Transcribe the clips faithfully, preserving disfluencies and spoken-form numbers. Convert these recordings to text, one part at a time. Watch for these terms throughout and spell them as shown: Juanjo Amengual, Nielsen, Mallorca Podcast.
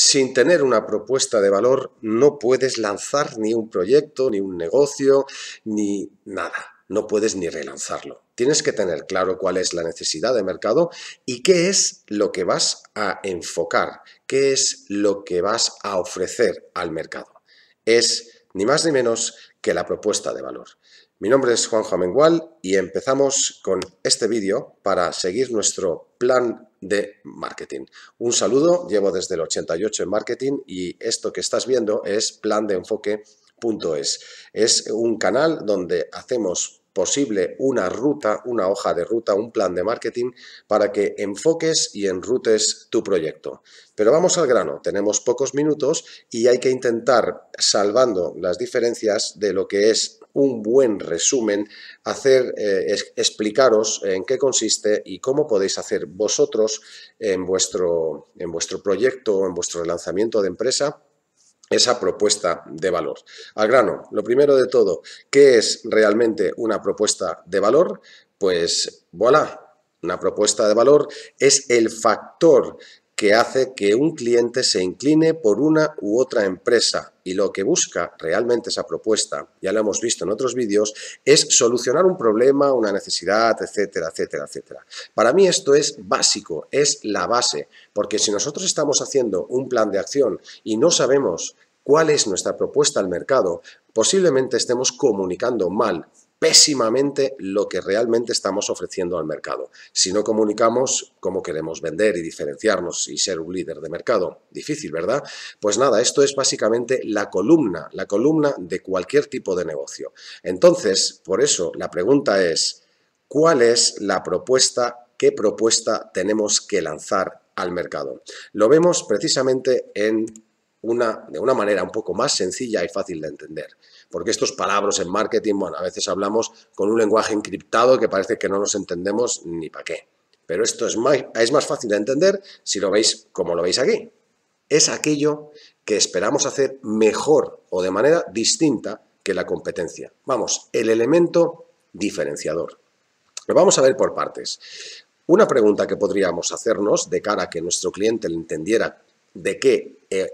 Sin tener una propuesta de valor no puedes lanzar ni un proyecto, ni un negocio, ni nada. No puedes ni relanzarlo. Tienes que tener claro cuál es la necesidad de mercado y qué es lo que vas a enfocar, qué es lo que vas a ofrecer al mercado. Es ni más ni menos que la propuesta de valor. Mi nombre es Juanjo Amengual y empezamos con este vídeo para seguir nuestro plan de marketing. Un saludo, llevo desde el ochenta y ocho en marketing y esto que estás viendo es plan de enfoque punto es. Es un canal donde hacemos posible una ruta, una hoja de ruta, un plan de marketing para que enfoques y enrutes tu proyecto. Pero vamos al grano, tenemos pocos minutos y hay que intentar, salvando las diferencias de lo que es un buen resumen, hacer, eh, es, explicaros en qué consiste y cómo podéis hacer vosotros en vuestro, en vuestro proyecto o en vuestro lanzamiento de empresa esa propuesta de valor. Al grano, lo primero de todo, ¿qué es realmente una propuesta de valor? Pues, voilà, una propuesta de valor es el factor que hace que un cliente se incline por una u otra empresa y lo que busca realmente esa propuesta, ya lo hemos visto en otros vídeos, es solucionar un problema, una necesidad, etcétera, etcétera, etcétera. Para mí esto es básico, es la base, porque si nosotros estamos haciendo un plan de acción y no sabemos cuál es nuestra propuesta al mercado, posiblemente estemos comunicando mal, pésimamente lo que realmente estamos ofreciendo al mercado. Si no comunicamos cómo queremos vender y diferenciarnos y ser un líder de mercado, difícil, ¿verdad? Pues nada, esto es básicamente la columna, la columna de cualquier tipo de negocio. Entonces, por eso la pregunta es, ¿cuál es la propuesta? ¿Qué propuesta tenemos que lanzar al mercado? Lo vemos precisamente en Una, de una manera un poco más sencilla y fácil de entender. Porque estos palabras en marketing, bueno, a veces hablamos con un lenguaje encriptado que parece que no nos entendemos ni para qué. Pero esto es más, es más fácil de entender si lo veis como lo veis aquí. Es aquello que esperamos hacer mejor o de manera distinta que la competencia. Vamos, el elemento diferenciador. Lo vamos a ver por partes. Una pregunta que podríamos hacernos de cara a que nuestro cliente le entendiera de qué eh,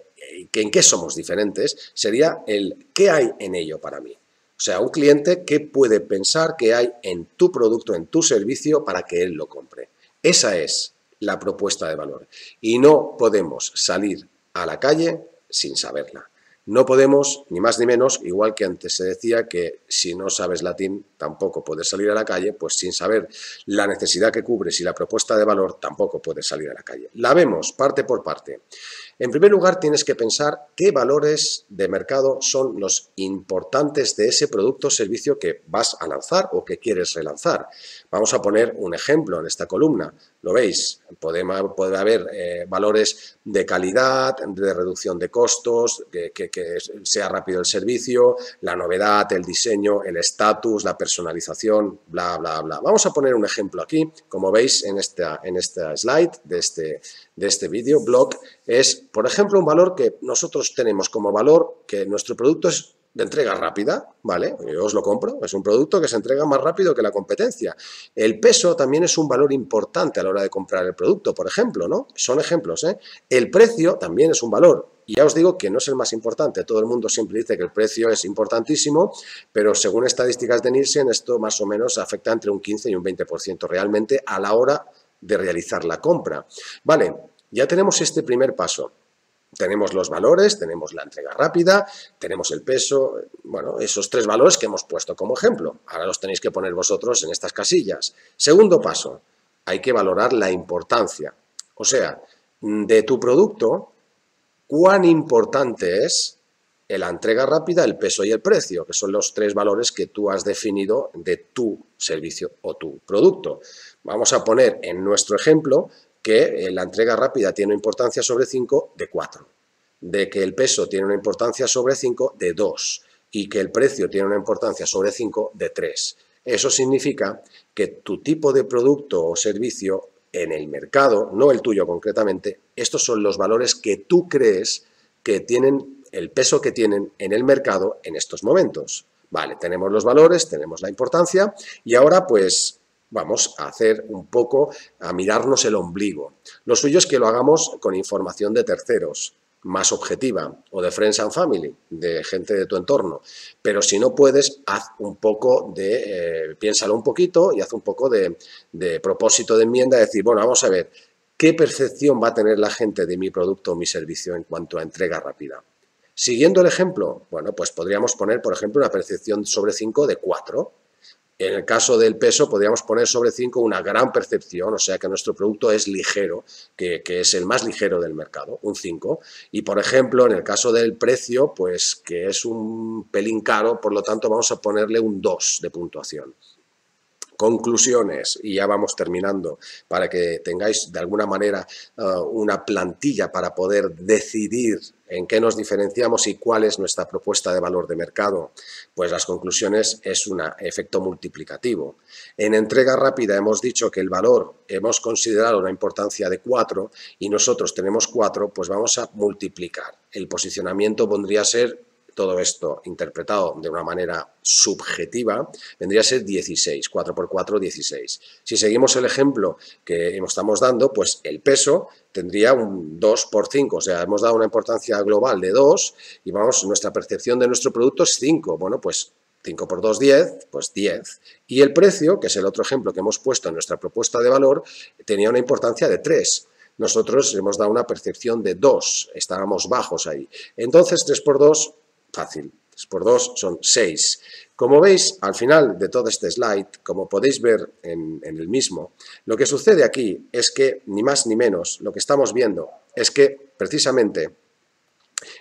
en qué somos diferentes, sería el ¿qué hay en ello para mí? O sea, un cliente, ¿qué puede pensar que hay en tu producto, en tu servicio, para que él lo compre? Esa es la propuesta de valor. Y no podemos salir a la calle sin saberla. No podemos, ni más ni menos, igual que antes se decía que si no sabes latín tampoco puedes salir a la calle, pues sin saber la necesidad que cubres y la propuesta de valor tampoco puedes salir a la calle. La vemos parte por parte. En primer lugar, tienes que pensar qué valores de mercado son los importantes de ese producto o servicio que vas a lanzar o que quieres relanzar. Vamos a poner un ejemplo en esta columna. Lo veis, puede, puede haber eh, valores de calidad, de reducción de costos, que, que, que sea rápido el servicio, la novedad, el diseño, el estatus, la personalización, bla, bla, bla. Vamos a poner un ejemplo aquí, como veis en esta, en esta slide de este, de este vídeo, blog, es, por ejemplo, un valor que nosotros tenemos como valor, que nuestro producto es de entrega rápida, ¿vale? Yo os lo compro, es un producto que se entrega más rápido que la competencia. El peso también es un valor importante a la hora de comprar el producto, por ejemplo, ¿no? Son ejemplos, ¿eh? El precio también es un valor. Y ya os digo que no es el más importante. Todo el mundo siempre dice que el precio es importantísimo, pero según estadísticas de Nielsen, esto más o menos afecta entre un quince y un veinte por ciento realmente a la hora de realizar la compra. Vale, ya tenemos este primer paso. Tenemos los valores, tenemos la entrega rápida, tenemos el peso, bueno, esos tres valores que hemos puesto como ejemplo. Ahora los tenéis que poner vosotros en estas casillas. Segundo paso, hay que valorar la importancia. O sea, de tu producto, ¿cuán importante es la entrega rápida, el peso y el precio? Que son los tres valores que tú has definido de tu servicio o tu producto. Vamos a poner en nuestro ejemplo que la entrega rápida tiene una importancia sobre cinco, de cuatro. De que el peso tiene una importancia sobre cinco, de dos. Y que el precio tiene una importancia sobre cinco, de tres. Eso significa que tu tipo de producto o servicio en el mercado, no el tuyo concretamente, estos son los valores que tú crees que tienen el peso que tienen en el mercado en estos momentos. Vale, tenemos los valores, tenemos la importancia y ahora pues vamos a hacer un poco, a mirarnos el ombligo. Lo suyo es que lo hagamos con información de terceros. más objetiva, o de Friends and Family, de gente de tu entorno. Pero si no puedes, haz un poco de, eh, piénsalo un poquito y haz un poco de, de propósito de enmienda, de decir, bueno, vamos a ver, ¿qué percepción va a tener la gente de mi producto o mi servicio en cuanto a entrega rápida? Siguiendo el ejemplo, bueno, pues podríamos poner, por ejemplo, una percepción sobre cinco de cuatro. En el caso del peso, podríamos poner sobre cinco una gran percepción, o sea que nuestro producto es ligero, que, que es el más ligero del mercado, un cinco. Y, por ejemplo, en el caso del precio, pues que es un pelín caro, por lo tanto vamos a ponerle un dos de puntuación. Conclusiones, y ya vamos terminando, para que tengáis de alguna manera uh, una plantilla para poder decidir en qué nos diferenciamos y cuál es nuestra propuesta de valor de mercado. Pues las conclusiones es un efecto multiplicativo. En entrega rápida hemos dicho que el valor hemos considerado una importancia de cuatro y nosotros tenemos cuatro, pues vamos a multiplicar. El posicionamiento vendría a ser, todo esto interpretado de una manera subjetiva, vendría a ser dieciséis, cuatro por cuatro, dieciséis. Si seguimos el ejemplo que estamos dando, pues el peso tendría un dos por cinco, o sea, hemos dado una importancia global de dos y vamos, nuestra percepción de nuestro producto es cinco, bueno, pues cinco por dos, diez, pues diez. Y el precio, que es el otro ejemplo que hemos puesto en nuestra propuesta de valor, tenía una importancia de tres. Nosotros hemos dado una percepción de dos, estábamos bajos ahí. Entonces, tres por dos... fácil. tres por dos son seis. Como veis, al final de todo este slide, como podéis ver en, en el mismo, lo que sucede aquí es que, ni más ni menos, lo que estamos viendo es que, precisamente,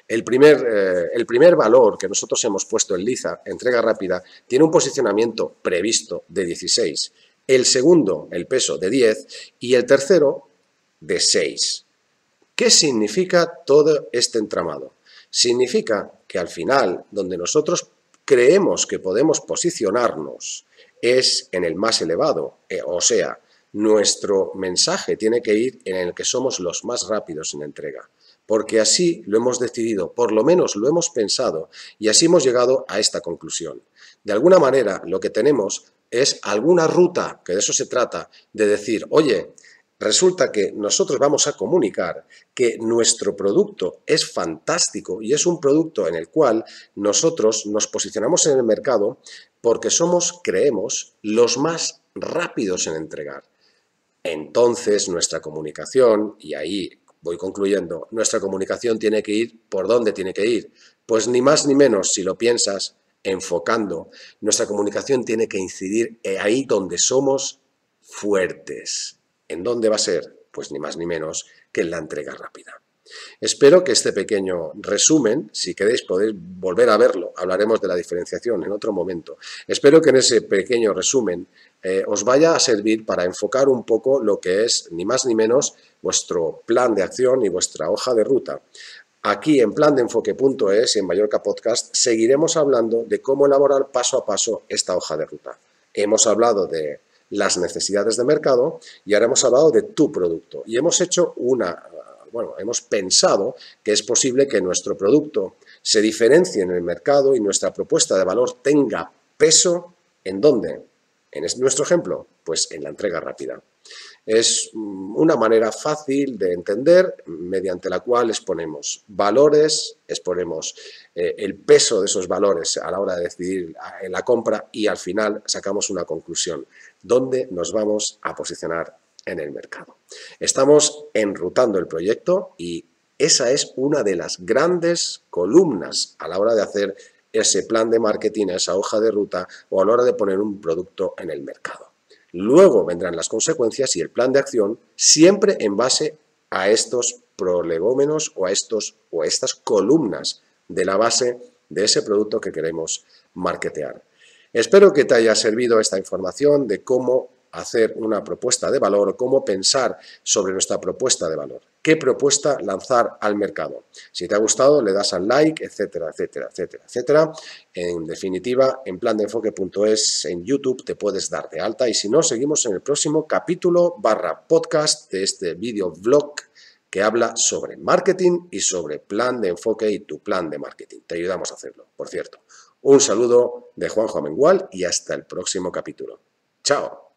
el primer, eh, el primer valor que nosotros hemos puesto en Liza, entrega rápida, tiene un posicionamiento previsto de dieciséis. El segundo, el peso, de diez. Y el tercero, de seis. ¿Qué significa todo este entramado? Significa que al final, donde nosotros creemos que podemos posicionarnos, es en el más elevado. O sea, nuestro mensaje tiene que ir en el que somos los más rápidos en entrega. Porque así lo hemos decidido, por lo menos lo hemos pensado, y así hemos llegado a esta conclusión. De alguna manera, lo que tenemos es alguna ruta, que de eso se trata, de decir, oye, resulta que nosotros vamos a comunicar que nuestro producto es fantástico y es un producto en el cual nosotros nos posicionamos en el mercado porque somos, creemos, los más rápidos en entregar. Entonces nuestra comunicación, y ahí voy concluyendo, nuestra comunicación tiene que ir por dónde tiene que ir. Pues ni más ni menos, si lo piensas, enfocando, nuestra comunicación tiene que incidir ahí donde somos fuertes. ¿En dónde va a ser? Pues ni más ni menos que en la entrega rápida. Espero que este pequeño resumen, si queréis podéis volver a verlo, hablaremos de la diferenciación en otro momento. Espero que en ese pequeño resumen eh, os vaya a servir para enfocar un poco lo que es ni más ni menos vuestro plan de acción y vuestra hoja de ruta. Aquí en plan de enfoque punto es y en Mallorca Podcast seguiremos hablando de cómo elaborar paso a paso esta hoja de ruta. Hemos hablado de las necesidades de mercado y ahora hemos hablado de tu producto y hemos hecho una, bueno, hemos pensado que es posible que nuestro producto se diferencie en el mercado y nuestra propuesta de valor tenga peso, ¿en dónde? En nuestro ejemplo, pues en la entrega rápida. Es una manera fácil de entender mediante la cual exponemos valores, exponemos eh, el peso de esos valores a la hora de decidir la compra y al final sacamos una conclusión, ¿dónde nos vamos a posicionar en el mercado? Estamos enrutando el proyecto y esa es una de las grandes columnas a la hora de hacer ese plan de marketing, esa hoja de ruta o a la hora de poner un producto en el mercado. Luego vendrán las consecuencias y el plan de acción siempre en base a estos prolegómenos o a estos o estas columnas de la base de ese producto que queremos marketear. Espero que te haya servido esta información de cómo hacer una propuesta de valor o cómo pensar sobre nuestra propuesta de valor. ¿Qué propuesta lanzar al mercado? Si te ha gustado, le das al like, etcétera, etcétera, etcétera, etcétera. En definitiva, en plan de enfoque punto es, en YouTube te puedes dar de alta y si no, seguimos en el próximo capítulo barra podcast de este videoblog que habla sobre marketing y sobre plan de enfoque y tu plan de marketing. Te ayudamos a hacerlo, por cierto. Un saludo de Juanjo Amengual y hasta el próximo capítulo. ¡Chao!